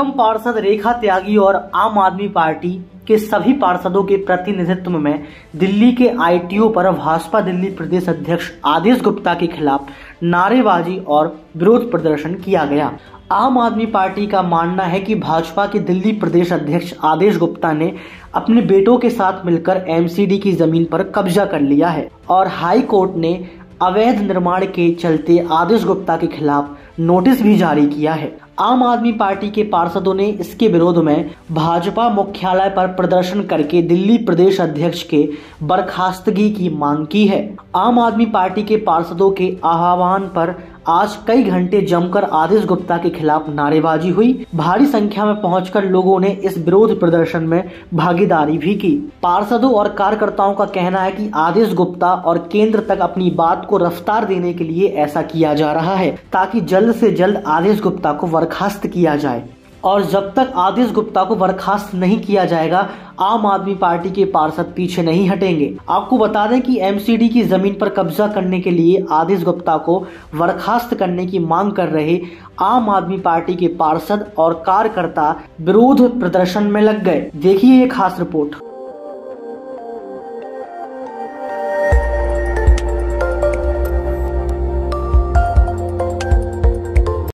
निगम पार्षद रेखा त्यागी और आम आदमी पार्टी के सभी पार्षदों के प्रतिनिधित्व में दिल्ली के ITO पर भाजपा दिल्ली प्रदेश अध्यक्ष आदेश गुप्ता के खिलाफ नारेबाजी और विरोध प्रदर्शन किया गया। आम आदमी पार्टी का मानना है कि भाजपा के दिल्ली प्रदेश अध्यक्ष आदेश गुप्ता ने अपने बेटों के साथ मिलकर MCD की जमीन पर कब्जा कर लिया है और हाईकोर्ट ने अवैध निर्माण के चलते आदेश गुप्ता के खिलाफ नोटिस भी जारी किया है। आम आदमी पार्टी के पार्षदों ने इसके विरोध में भाजपा मुख्यालय पर प्रदर्शन करके दिल्ली प्रदेश अध्यक्ष के बर्खास्तगी की मांग की है। आम आदमी पार्टी के पार्षदों के आह्वान पर आज कई घंटे जमकर आदेश गुप्ता के खिलाफ नारेबाजी हुई। भारी संख्या में पहुंचकर लोगों ने इस विरोध प्रदर्शन में भागीदारी भी की। पार्षदों और कार्यकर्ताओं का कहना है कि आदेश गुप्ता और केंद्र तक अपनी बात को रफ्तार देने के लिए ऐसा किया जा रहा है ताकि जल्द से जल्द आदेश गुप्ता को बर्खास्त किया जाए और जब तक आदेश गुप्ता को बर्खास्त नहीं किया जाएगा आम आदमी पार्टी के पार्षद पीछे नहीं हटेंगे। आपको बता दें कि MCD की जमीन पर कब्जा करने के लिए आदेश गुप्ता को बर्खास्त करने की मांग कर रहे आम आदमी पार्टी के पार्षद और कार्यकर्ता विरोध प्रदर्शन में लग गए। देखिए ये खास रिपोर्ट।